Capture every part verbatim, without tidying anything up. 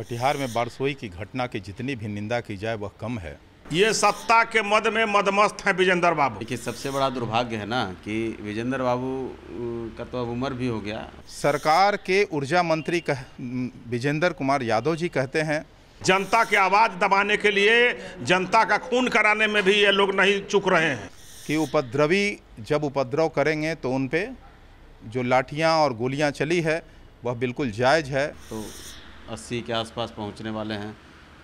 कटिहार में बारसोई की घटना की जितनी भी निंदा की जाए वह कम है। ये सत्ता के मद में मदमस्त है विजेंद्र बाबू। देखिए, सबसे बड़ा दुर्भाग्य है ना कि विजेंद्र बाबू का तो अब उम्र भी हो गया। सरकार के ऊर्जा मंत्री कह विजेंद्र कुमार यादव जी कहते हैं जनता की आवाज़ दबाने के लिए, जनता का खून कराने में भी ये लोग नहीं चूक रहे हैं कि उपद्रवी जब उपद्रव करेंगे तो उन पे जो लाठियाँ और गोलियाँ चली है वह बिल्कुल जायज़ है। तो अस्सी के आसपास पहुँचने वाले हैं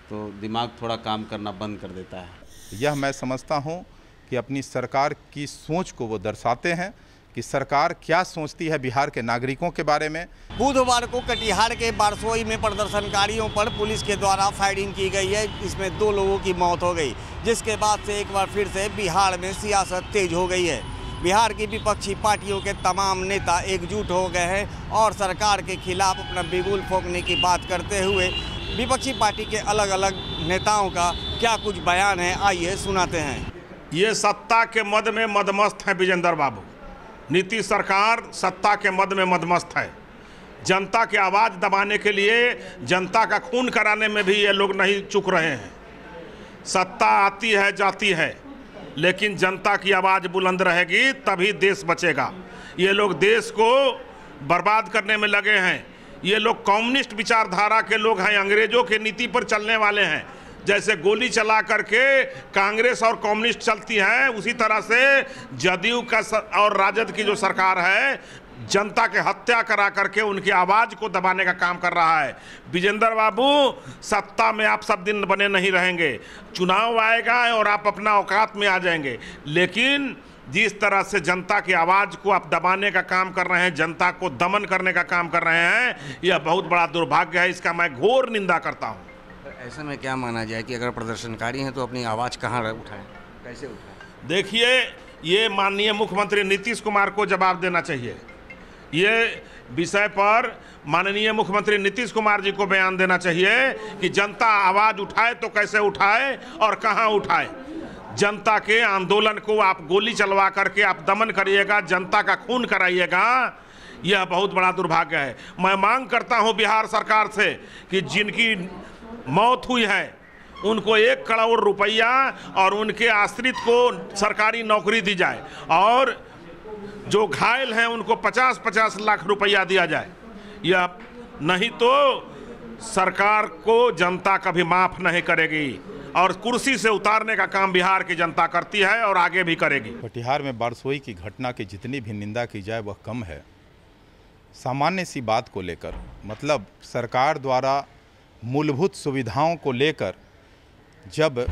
तो दिमाग थोड़ा काम करना बंद कर देता है। यह मैं समझता हूँ कि अपनी सरकार की सोच को वो दर्शाते हैं कि सरकार क्या सोचती है बिहार के नागरिकों के बारे में। बुधवार को कटिहार के बारसोई में प्रदर्शनकारियों पर पुलिस के द्वारा फायरिंग की गई है, इसमें दो लोगों की मौत हो गई, जिसके बाद से एक बार फिर से बिहार में सियासत तेज हो गई है। बिहार की विपक्षी पार्टियों के तमाम नेता एकजुट हो गए हैं और सरकार के खिलाफ अपना बिगुल फूंकने की बात करते हुए विपक्षी पार्टी के अलग अलग नेताओं का क्या कुछ बयान है, आइए सुनाते हैं। ये सत्ता के मद में मदमस्त है विजेंद्र बाबू। नीतीश सरकार सत्ता के मद में मदमस्त है। जनता की आवाज़ दबाने के लिए, जनता का खून कराने में भी ये लोग नहीं चूक रहे हैं। सत्ता आती है जाती है, लेकिन जनता की आवाज़ बुलंद रहेगी तभी देश बचेगा। ये लोग देश को बर्बाद करने में लगे हैं। ये लोग कम्युनिस्ट विचारधारा के लोग हैं, अंग्रेजों के नीति पर चलने वाले हैं। जैसे गोली चला करके कांग्रेस और कम्युनिस्ट चलती है, उसी तरह से जदयू का और राजद की जो सरकार है जनता के हत्या करा करके उनकी आवाज़ को दबाने का काम कर रहा है। विजेंद्र बाबू, सत्ता में आप सब दिन बने नहीं रहेंगे। चुनाव आएगा और आप अपना औकात में आ जाएंगे, लेकिन जिस तरह से जनता की आवाज़ को आप दबाने का काम कर रहे हैं, जनता को दमन करने का काम कर रहे हैं, यह बहुत बड़ा दुर्भाग्य है। इसका मैं घोर निंदा करता हूँ। ऐसे में क्या माना जाए कि अगर प्रदर्शनकारी हैं तो अपनी आवाज़ कहाँ उठाएं, कैसे उठाएं? देखिए, ये माननीय मुख्यमंत्री नीतीश कुमार को जवाब देना चाहिए। ये विषय पर माननीय मुख्यमंत्री नीतीश कुमार जी को बयान देना चाहिए कि जनता आवाज़ उठाए तो कैसे उठाए और कहाँ उठाए। जनता के आंदोलन को आप गोली चलवा करके आप दमन करिएगा, जनता का खून कराइएगा, यह बहुत बड़ा दुर्भाग्य है। मैं मांग करता हूं बिहार सरकार से कि जिनकी मौत हुई है उनको एक करोड़ रुपया और उनके आश्रित को सरकारी नौकरी दी जाए, और जो घायल हैं उनको पचास पचास लाख रुपया दिया जाए। यह नहीं तो सरकार को जनता कभी माफ़ नहीं करेगी और कुर्सी से उतारने का काम बिहार की जनता करती है और आगे भी करेगी। कटिहार में बारसोई की घटना की जितनी भी निंदा की जाए वह कम है। सामान्य सी बात को लेकर, मतलब सरकार द्वारा मूलभूत सुविधाओं को लेकर जब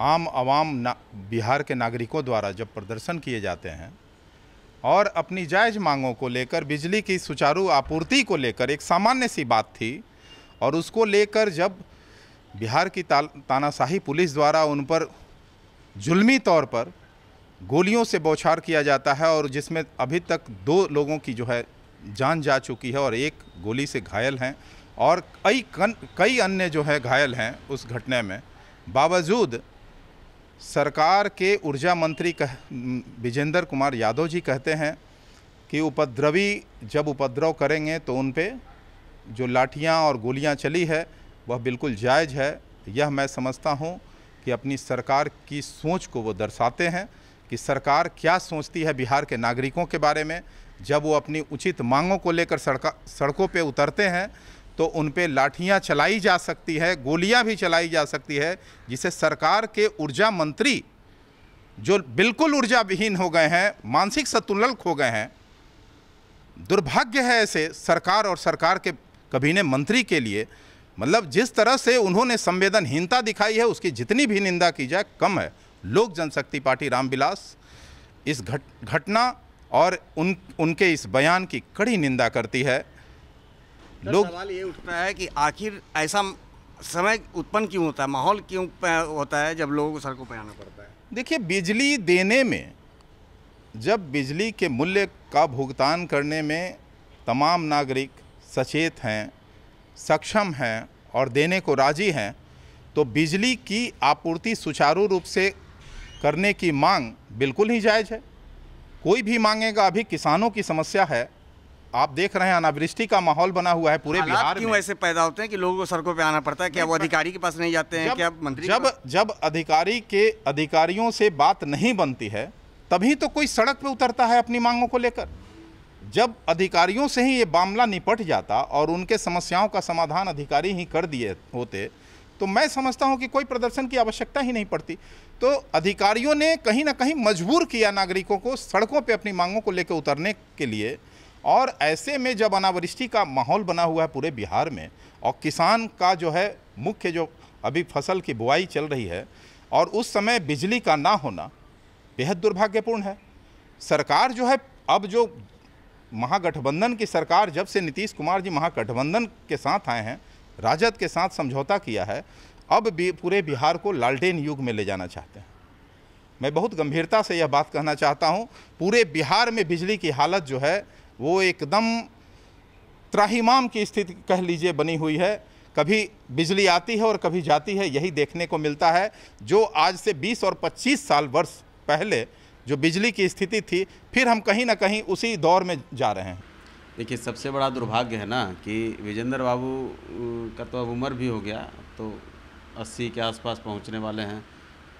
आम आवाम बिहार के नागरिकों द्वारा जब प्रदर्शन किए जाते हैं और अपनी जायज़ मांगों को लेकर, बिजली की सुचारू आपूर्ति को लेकर एक सामान्य सी बात थी, और उसको लेकर जब बिहार की तानाशाही पुलिस द्वारा उन पर जुल्मी तौर पर गोलियों से बौछार किया जाता है और जिसमें अभी तक दो लोगों की जो है जान जा चुकी है और एक गोली से घायल हैं और कई कई अन्य जो है घायल हैं उस घटना में, बावजूद सरकार के ऊर्जा मंत्री कह विजेंद्र कुमार यादव जी कहते हैं कि उपद्रवी जब उपद्रव करेंगे तो उन पे जो लाठियाँ और गोलियाँ चली है वह बिल्कुल जायज़ है। यह मैं समझता हूँ कि अपनी सरकार की सोच को वो दर्शाते हैं कि सरकार क्या सोचती है बिहार के नागरिकों के बारे में। जब वो अपनी उचित मांगों को लेकर सड़कों पे उतरते हैं तो उन पे लाठियाँ चलाई जा सकती है, गोलियाँ भी चलाई जा सकती है, जिसे सरकार के ऊर्जा मंत्री जो बिल्कुल ऊर्जा विहीन हो गए हैं, मानसिक संतुलन खो गए हैं। दुर्भाग्य है ऐसे सरकार और सरकार के कैबिनेट मंत्री के लिए। मतलब जिस तरह से उन्होंने संवेदनहीनता दिखाई है उसकी जितनी भी निंदा की जाए कम है। लोक जनशक्ति पार्टी रामविलास इस घट घटना और उन उनके इस बयान की कड़ी निंदा करती है। लोग सवाल ये उठता है कि आखिर ऐसा समय उत्पन्न क्यों होता है, माहौल क्यों होता है जब लोगों को सड़कों पर आना पड़ता है। देखिए, बिजली देने में, जब बिजली के मूल्य का भुगतान करने में तमाम नागरिक सचेत हैं, सक्षम हैं और देने को राजी हैं, तो बिजली की आपूर्ति सुचारू रूप से करने की मांग बिल्कुल ही जायज़ है। कोई भी मांगेगा। अभी किसानों की समस्या है, आप देख रहे हैं अनावृष्टि का माहौल बना हुआ है पूरे बिहार में। क्यों ऐसे पैदा होते हैं कि लोगों को सड़कों पे आना पड़ता है? क्या वो अधिकारी के पास नहीं जाते हैं? क्या मंत्री जब जब अधिकारी के अधिकारियों से बात नहीं बनती है तभी तो कोई सड़क पे उतरता है अपनी मांगों को लेकर। जब अधिकारियों से ही ये मामला निपट जाता और उनके समस्याओं का समाधान अधिकारी ही कर दिए होते तो मैं समझता हूँ कि कोई प्रदर्शन की आवश्यकता ही नहीं पड़ती। तो अधिकारियों ने कहीं ना कहीं मजबूर किया नागरिकों को सड़कों पे अपनी मांगों को लेकर उतरने के लिए, और ऐसे में जब अनावृष्टि का माहौल बना हुआ है पूरे बिहार में और किसान का जो है मुख्य जो अभी फसल की बुआई चल रही है और उस समय बिजली का ना होना बेहद दुर्भाग्यपूर्ण है। सरकार जो है अब जो महागठबंधन की सरकार जब से नीतीश कुमार जी महागठबंधन के साथ आए हैं, राजद के साथ समझौता किया है, अब भी पूरे बिहार को लालटेन युग में ले जाना चाहते हैं। मैं बहुत गंभीरता से यह बात कहना चाहता हूं, पूरे बिहार में बिजली की हालत जो है वो एकदम त्राहिमाम की स्थिति कह लीजिए बनी हुई है। कभी बिजली आती है और कभी जाती है, यही देखने को मिलता है। जो आज से बीस और पच्चीस साल वर्ष पहले जो बिजली की स्थिति थी, फिर हम कहीं ना कहीं उसी दौर में जा रहे हैं। देखिए, सबसे बड़ा दुर्भाग्य है ना कि विजेंद्र बाबू का तो अब उम्र भी हो गया, तो अस्सी के आसपास पहुंचने वाले हैं,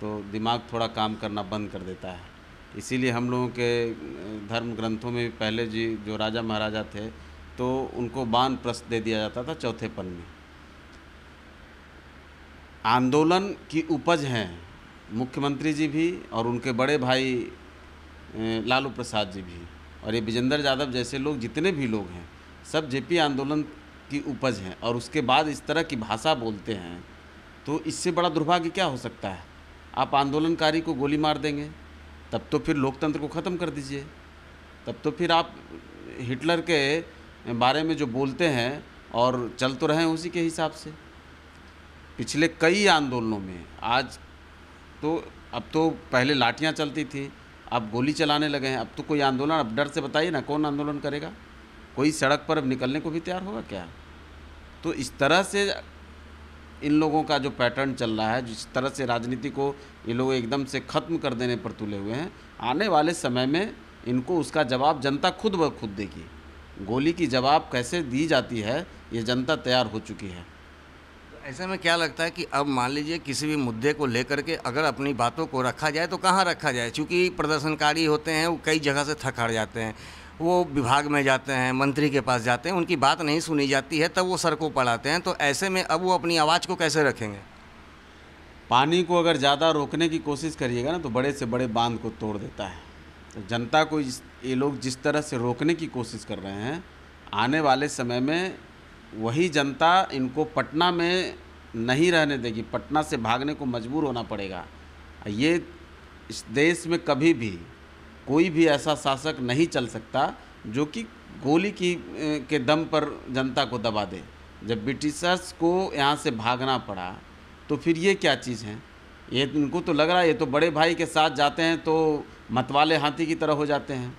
तो दिमाग थोड़ा काम करना बंद कर देता है। इसीलिए हम लोगों के धर्म ग्रंथों में पहले जी जो राजा महाराजा थे तो उनको बान प्रस्थ दे दिया जाता था चौथेपन में। आंदोलन की उपज हैं मुख्यमंत्री जी भी और उनके बड़े भाई लालू प्रसाद जी भी, और ये विजेंद्र यादव जैसे लोग जितने भी लोग हैं सब जेपी आंदोलन की उपज हैं, और उसके बाद इस तरह की भाषा बोलते हैं तो इससे बड़ा दुर्भाग्य क्या हो सकता है? आप आंदोलनकारी को गोली मार देंगे तब तो फिर लोकतंत्र को ख़त्म कर दीजिए, तब तो फिर आप हिटलर के बारे में जो बोलते हैं और चल तो रहे हैं उसी के हिसाब से। पिछले कई आंदोलनों में आज तो अब तो पहले लाठियाँ चलती थी, अब गोली चलाने लगे हैं। अब तो कोई आंदोलन, अब डर से बताइए ना कौन आंदोलन करेगा? कोई सड़क पर अब निकलने को भी तैयार होगा क्या? तो इस तरह से इन लोगों का जो पैटर्न चल रहा है, जिस तरह से राजनीति को ये लोग एकदम से ख़त्म कर देने पर तुले हुए हैं, आने वाले समय में इनको उसका जवाब जनता खुद ब खुद देगी। गोली की जवाब कैसे दी जाती है ये जनता तैयार हो चुकी है। ऐसे में क्या लगता है कि अब मान लीजिए किसी भी मुद्दे को लेकर के अगर अपनी बातों को रखा जाए तो कहाँ रखा जाए? क्योंकि प्रदर्शनकारी होते हैं, वो कई जगह से थक हार जाते हैं, वो विभाग में जाते हैं, मंत्री के पास जाते हैं, उनकी बात नहीं सुनी जाती है, तब वो सड़कों पर आते हैं। तो ऐसे में अब वो अपनी आवाज़ को कैसे रखेंगे? पानी को अगर ज़्यादा रोकने की कोशिश करिएगा ना तो बड़े से बड़े बांध को तोड़ देता है। तो जनता को ये लोग जिस तरह से रोकने की कोशिश कर रहे हैं, आने वाले समय में वही जनता इनको पटना में नहीं रहने देगी, पटना से भागने को मजबूर होना पड़ेगा। ये इस देश में कभी भी कोई भी ऐसा शासक नहीं चल सकता जो कि गोली की के दम पर जनता को दबा दे। जब ब्रिटिशर्स को यहाँ से भागना पड़ा तो फिर ये क्या चीज़ है? ये इनको तो लग रहा है ये तो बड़े भाई के साथ जाते हैं तो मतवाले हाथी की तरह हो जाते हैं।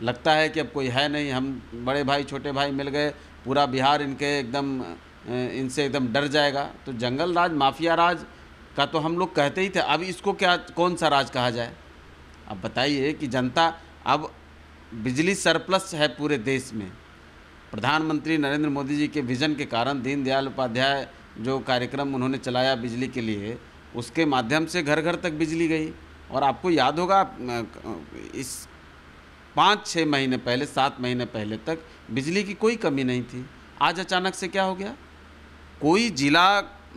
लगता है कि अब कोई है नहीं, हम बड़े भाई छोटे भाई मिल गए, पूरा बिहार इनके एकदम इनसे एकदम डर जाएगा। तो जंगल राज, माफिया राज का तो हम लोग कहते ही थे, अब इसको क्या कौन सा राज कहा जाए? अब बताइए कि जनता, अब बिजली सरप्लस है पूरे देश में। प्रधानमंत्री नरेंद्र मोदी जी के विज़न के कारण दीनदयाल उपाध्याय जो कार्यक्रम उन्होंने चलाया बिजली के लिए, उसके माध्यम से घर घर तक बिजली गई। और आपको याद होगा इस पाँच छः महीने पहले, सात महीने पहले तक बिजली की कोई कमी नहीं थी। आज अचानक से क्या हो गया? कोई जिला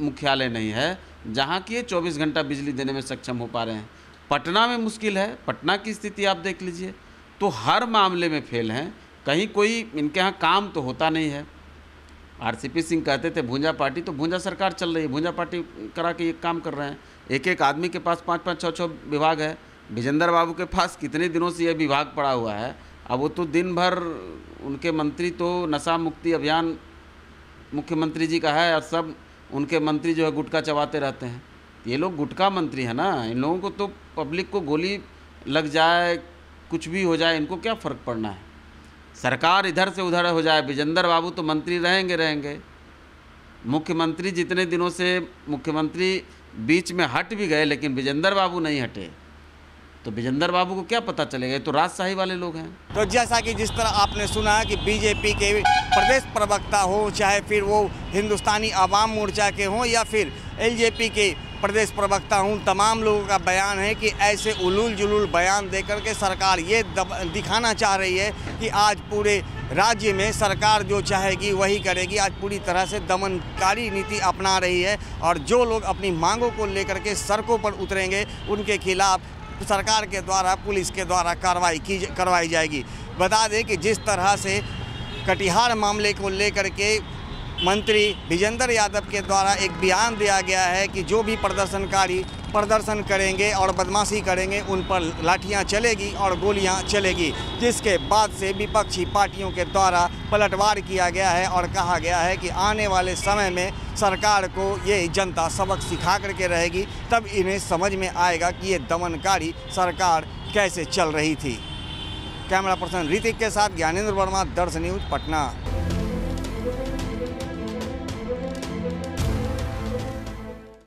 मुख्यालय नहीं है जहाँ की चौबीस घंटा बिजली देने में सक्षम हो पा रहे हैं। पटना में मुश्किल है, पटना की स्थिति आप देख लीजिए। तो हर मामले में फेल हैं, कहीं कोई इनके यहाँ काम तो होता नहीं है। आरसीपी सिंह कहते थे भूंजा पार्टी, तो भूंजा सरकार चल रही है, भूंजा पार्टी करा के ये काम कर रहे हैं। एक एक आदमी के पास पाँच पाँच छः छः विभाग है। विजेंद्र बाबू के पास कितने दिनों से यह विभाग पड़ा हुआ है। अब वो तो दिन भर उनके मंत्री तो नशा मुक्ति अभियान मुख्यमंत्री जी का है, और सब उनके मंत्री जो है गुटखा चबाते रहते हैं। ये लोग गुटखा मंत्री है ना, इन लोगों को तो पब्लिक को गोली लग जाए कुछ भी हो जाए इनको क्या फ़र्क पड़ना है। सरकार इधर से उधर हो जाए, विजेंद्र बाबू तो मंत्री रहेंगे रहेंगे मुख्यमंत्री। जितने दिनों से मुख्यमंत्री बीच में हट भी गए लेकिन विजेंद्र बाबू नहीं हटे। तो विजेंद्र बाबू को क्या पता चलेगा, तो राजशाही वाले लोग हैं। तो जैसा कि जिस तरह आपने सुना कि बीजेपी के प्रदेश प्रवक्ता हो, चाहे फिर वो हिंदुस्तानी आवाम मोर्चा के हों या फिर एलजेपी के प्रदेश प्रवक्ता हूँ, तमाम लोगों का बयान है कि ऐसे उलूल जुलूल बयान देकर के सरकार ये दिखाना चाह रही है कि आज पूरे राज्य में सरकार जो चाहेगी वही करेगी। आज पूरी तरह से दमनकारी नीति अपना रही है और जो लोग अपनी मांगों को लेकर के सड़कों पर उतरेंगे उनके खिलाफ सरकार के द्वारा, पुलिस के द्वारा कार्रवाई की करवाई जाएगी। बता दें कि जिस तरह से कटिहार मामले को लेकर के मंत्री विजेंद्र यादव के द्वारा एक बयान दिया गया है कि जो भी प्रदर्शनकारी प्रदर्शन करेंगे और बदमाशी करेंगे उन पर लाठियां चलेगी और गोलियां चलेगी, जिसके बाद से विपक्षी पार्टियों के द्वारा पलटवार किया गया है और कहा गया है कि आने वाले समय में सरकार को ये जनता सबक सिखा करके रहेगी, तब इन्हें समझ में आएगा कि ये दमनकारी सरकार कैसे चल रही थी। कैमरा पर्सन ऋतिक के साथ ज्ञानेंद्र वर्मा, दर्श न्यूज़, पटना।